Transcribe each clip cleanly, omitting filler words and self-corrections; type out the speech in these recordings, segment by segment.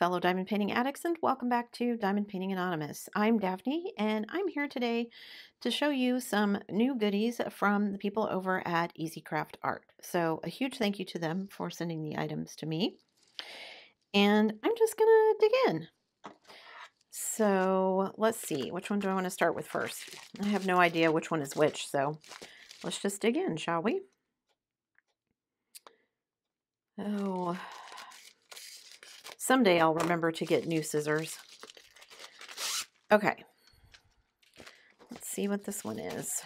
fellow diamond painting addicts, and welcome back to Diamond Painting Anonymous. I'm Daphne, and I'm here today to show you some new goodies from the people over at EasyCraftart. So a huge thank you to them for sending the items to me, and I'm just gonna dig in. So let's see, which one do I want to start with first? I have no idea which one is which, so let's just dig in, shall we? Oh, someday I'll remember to get new scissors. Okay. Let's see what this one is.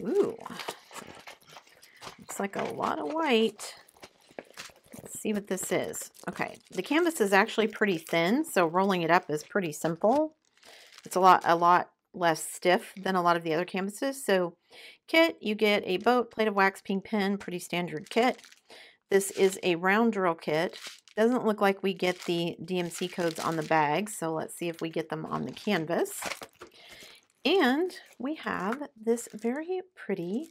Ooh. Looks like a lot of white. Let's see what this is. Okay. The canvas is actually pretty thin, so rolling it up is pretty simple. It's a lot less stiff than a lot of the other canvases. So kit, you get a boat, plate of wax, pink pen, pretty standard kit. This is a round drill kit. Doesn't look like we get the DMC codes on the bag, so let's see if we get them on the canvas. And we have this very pretty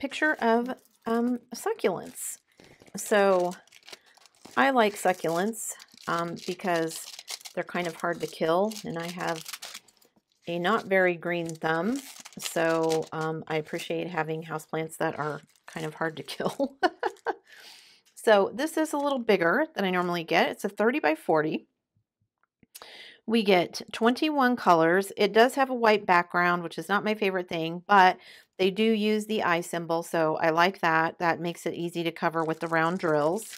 picture of succulents. So I like succulents because they're kind of hard to kill, and I have a not very green thumb, so I appreciate having houseplants that are kind of hard to kill. So this is a little bigger than I normally get. It's a 30 by 40. We get 21 colors. It does have a white background, which is not my favorite thing, but they do use the eye symbol, so I like that. That makes it easy to cover with the round drills.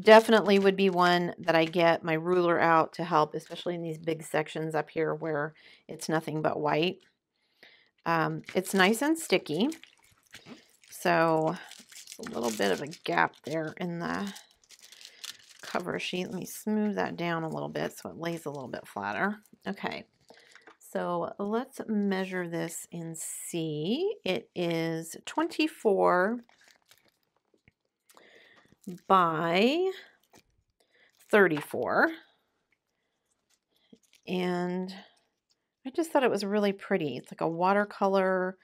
Definitely would be one that I get my ruler out to help, especially in these big sections up here where it's nothing but white. It's nice and sticky. So a little bit of a gap there in the cover sheet. Let me smooth that down a little bit so it lays a little bit flatter. Okay, so let's measure this and see. It is 24 by 34, and I just thought it was really pretty. It's like a watercolor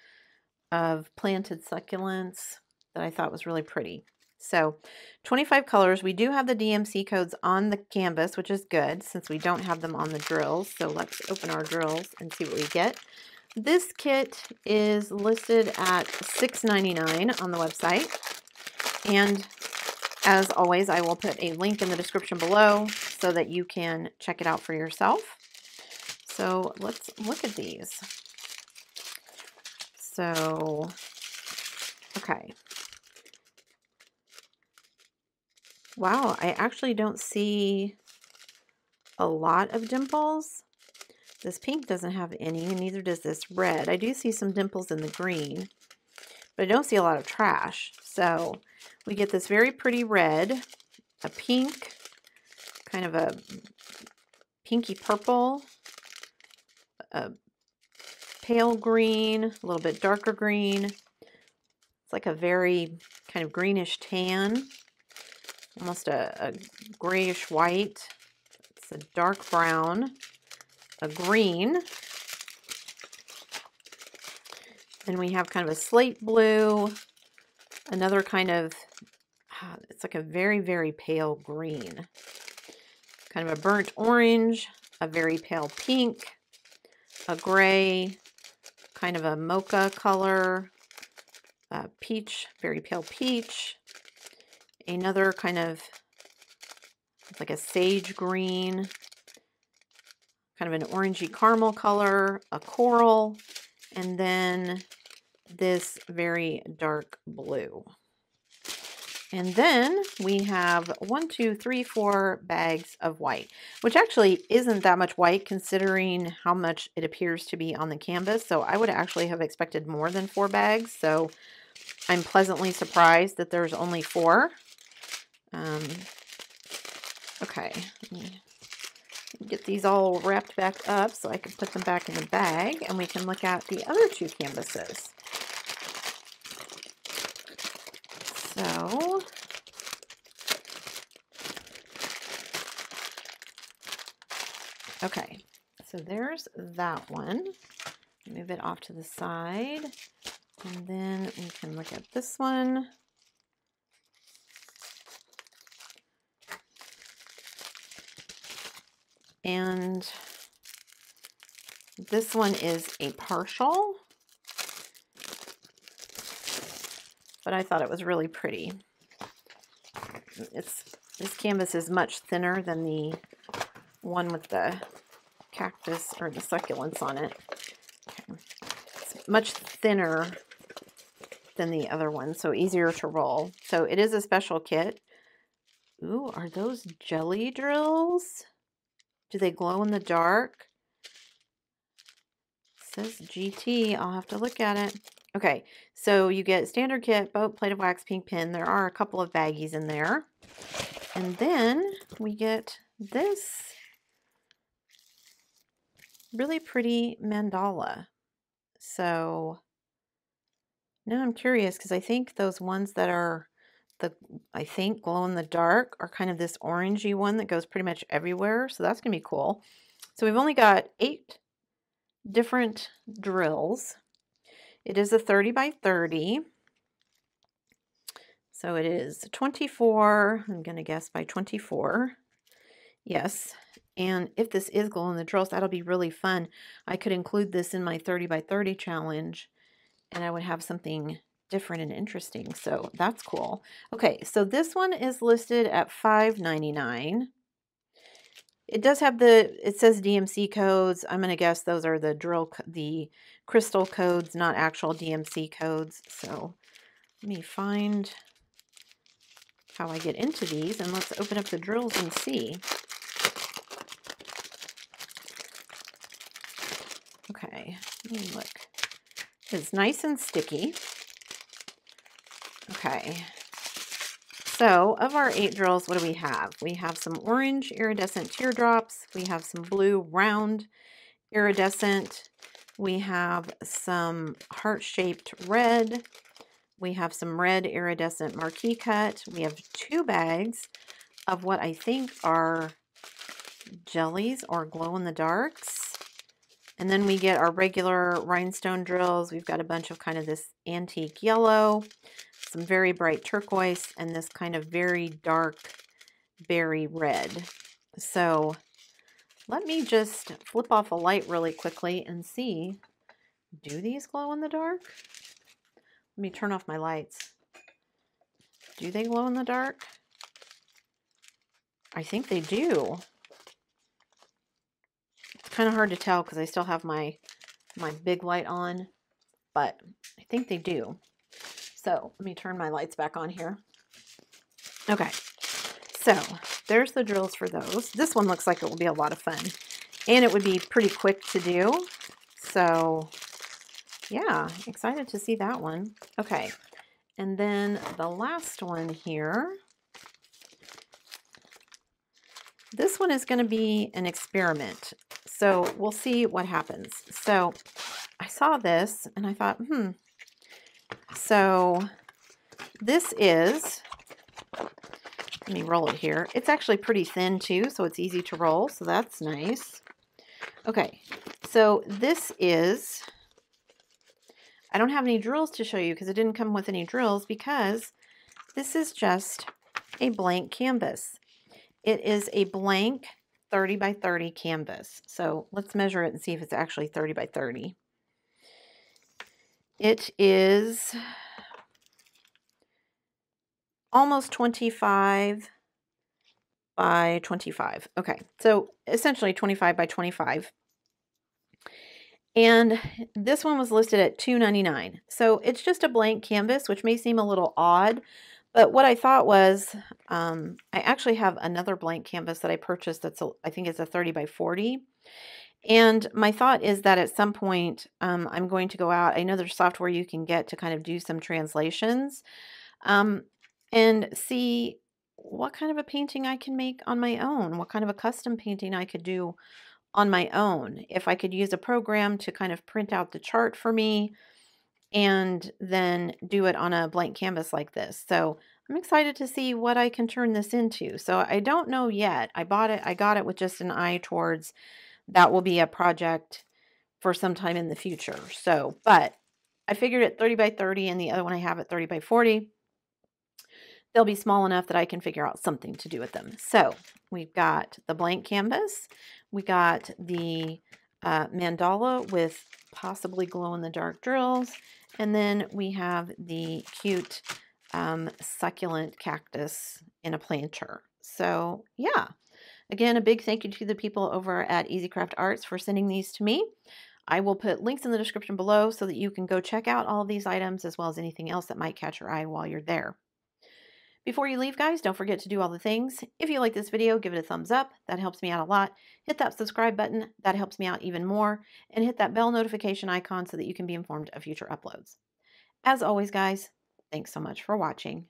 of planted succulents that I thought was really pretty. So 25 colors. We do have the DMC codes on the canvas, which is good since we don't have them on the drills. So let's open our drills and see what we get. This kit is listed at $6.99 on the website. And as always, I will put a link in the description below so that you can check it out for yourself. So let's look at these. So, okay. Wow, I actually don't see a lot of dimples. This pink doesn't have any, and neither does this red. I do see some dimples in the green, but I don't see a lot of trash. So we get this very pretty red, a pink, kind of a pinky purple, a pale green, a little bit darker green. It's like a very kind of greenish tan. Almost a grayish white. It's a dark brown, a green. Then we have kind of a slate blue, another kind of, it's like a very, very pale green. Kind of a burnt orange, a very pale pink, a gray, kind of a mocha color, a peach, very pale peach. Another kind of like a sage green, kind of an orangey caramel color, a coral, and then this very dark blue. And then we have 4 bags of white, which actually isn't that much white considering how much it appears to be on the canvas. So I would actually have expected more than 4 bags. So I'm pleasantly surprised that there's only 4. Okay, let me get these all wrapped back up so I can put them back in the bag, and we can look at the other 2 canvases. So okay, so there's that one. Move it off to the side, and then we can look at this one. And this one is a partial, but I thought it was really pretty. This canvas is much thinner than the one with the cactus or the succulents on it. Okay. It's much thinner than the other one, so easier to roll. So it is a special kit. Ooh, are those jelly drills? Do they glow in the dark? It says GT. I'll have to look at it. Okay, so you get standard kit, boat, plate of wax, pink pin. There are a couple of baggies in there. And then we get this really pretty mandala. So now I'm curious, because I think those ones that are I think glow in the dark are kind of this orangey one that goes pretty much everywhere. So that's going to be cool. So we've only got 8 different drills. It is a 30 by 30. So it is 24, I'm going to guess by 24. Yes. And if this is glow in the drills, that'll be really fun. I could include this in my 30 by 30 challenge and I would have something different and interesting. So that's cool. Okay, so this one is listed at $5.99. It does have it says DMC codes. I'm going to guess those are the crystal codes, not actual DMC codes. So let me find how I get into these and let's open up the drills and see. Okay, let me look. It's nice and sticky. Okay, so of our 8 drills, what do we have? We have some orange iridescent teardrops. We have some blue round iridescent. We have some heart-shaped red. We have some red iridescent marquee cut. We have 2 bags of what I think are jellies or glow-in-the-darks. And then we get our regular rhinestone drills. We've got a bunch of kind of this antique yellow, some very bright turquoise, and this kind of very dark berry red. So let me just flip off a light really quickly and see, do these glow in the dark? Let me turn off my lights. Do they glow in the dark? I think they do. It's kind of hard to tell because I still have my big light on, but I think they do. So let me turn my lights back on here. Okay, so there's the drills for those. This one looks like it will be a lot of fun and it would be pretty quick to do. So yeah, excited to see that one. Okay, and then the last one here. This one is going to be an experiment. So we'll see what happens. So I saw this and I thought, So this is, let me roll it here. It's actually pretty thin too, so it's easy to roll. So that's nice. Okay, so this is, I don't have any drills to show you because it didn't come with any drills because this is just a blank canvas. It is a blank 30 by 30 canvas. So let's measure it and see if it's actually 30 by 30. It is almost 25 by 25. Okay, so essentially 25 by 25. And this one was listed at $2.99. So it's just a blank canvas, which may seem a little odd, but what I thought was, I actually have another blank canvas that I purchased that's, I think it's a 30 by 40. And my thought is that at some point, I'm going to go out. I know there's software you can get to kind of do some translations and see what kind of a painting I can make on my own, what kind of a custom painting I could do on my own. If I could use a program to kind of print out the chart for me and then do it on a blank canvas like this. So I'm excited to see what I can turn this into. So I don't know yet. I bought it. I got it with just an eye towards that will be a project for some time in the future. So, but I figured at 30 by 30 and the other one I have at 30 by 40, they'll be small enough that I can figure out something to do with them. So we've got the blank canvas. We got the mandala with possibly glow-in-the-dark drills, and then we have the cute succulent cactus in a planter. So yeah, again, a big thank you to the people over at EasyCraftart for sending these to me. I will put links in the description below so that you can go check out all of these items as well as anything else that might catch your eye while you're there. Before you leave, guys, don't forget to do all the things. If you like this video, give it a thumbs up. That helps me out a lot. Hit that subscribe button. That helps me out even more. And hit that bell notification icon so that you can be informed of future uploads. As always, guys, thanks so much for watching.